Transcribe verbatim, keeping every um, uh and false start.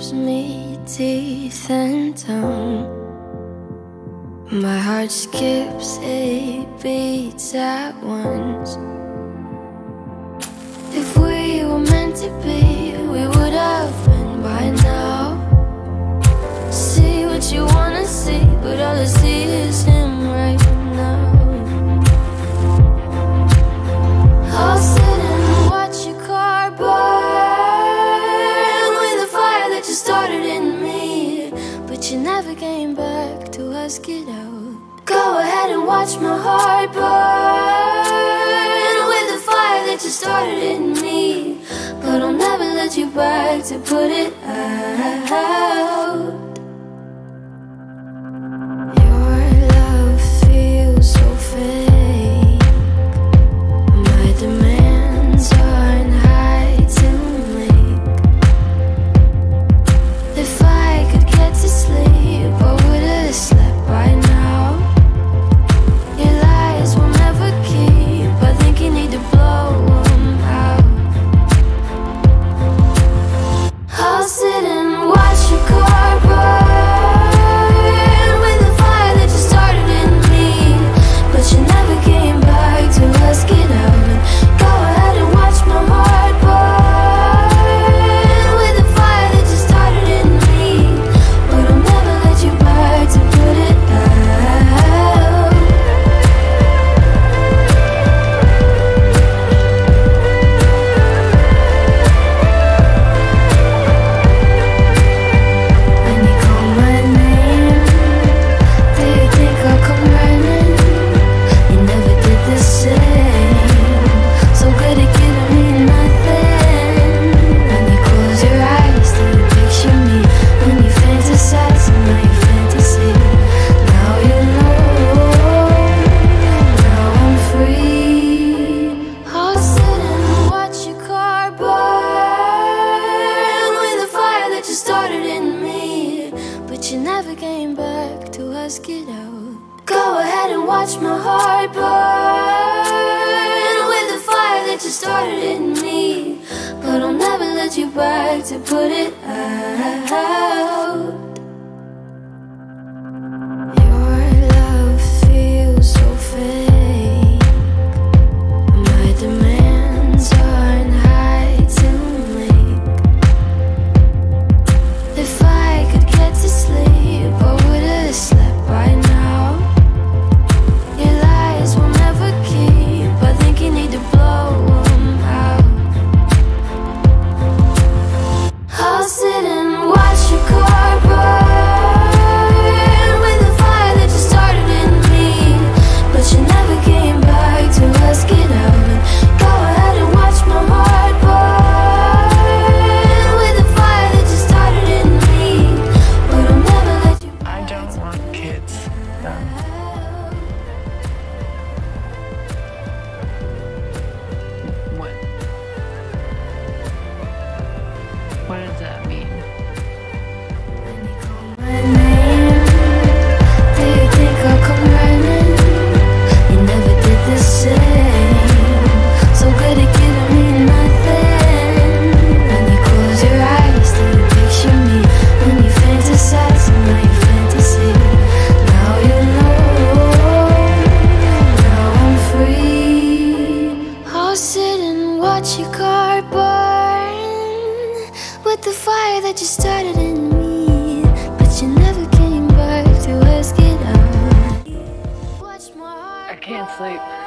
gives me teeth and tongue. My heart skips eight beats at once. If we were meant to be, we would have been by now. See what you wanna see, but all I see is him right now. I'll sit and watch your car burn with the fire that you started in me, but you never came back. Let's get out. Go ahead and watch my heart burn with the fire that you started in me, but I'll never let you back to put it out. Your love feels so fake. My demands aren't high to make. If I could get to sleep, I would have slept by now. Your lies will never keep. I think you need to blow them out. I'll sit and watch your car burn with the fire that you started in me, but you never came back to us. Get out. Go ahead and watch my heart burn with the fire that you started in me, but I'll never let you back to put it. Sleep.